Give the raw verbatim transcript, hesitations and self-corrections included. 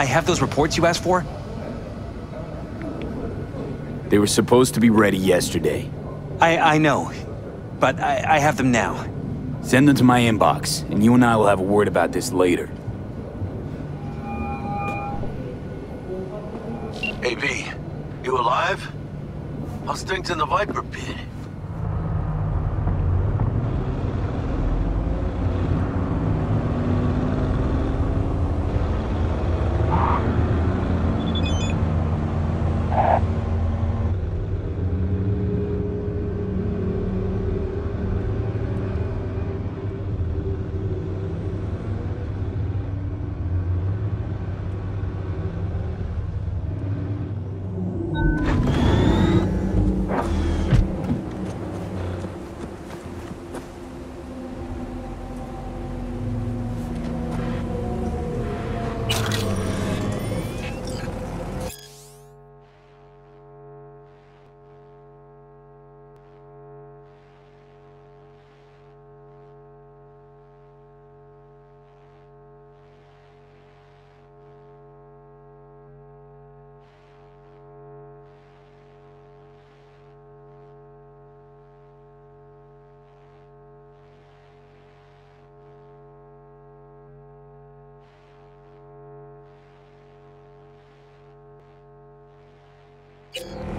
I have those reports you asked for? They were supposed to be ready yesterday. I, I know, but I, I have them now. Send them to my inbox, and you and I will have a word about this later. A P, you alive? How stinks in the Viper Pit? You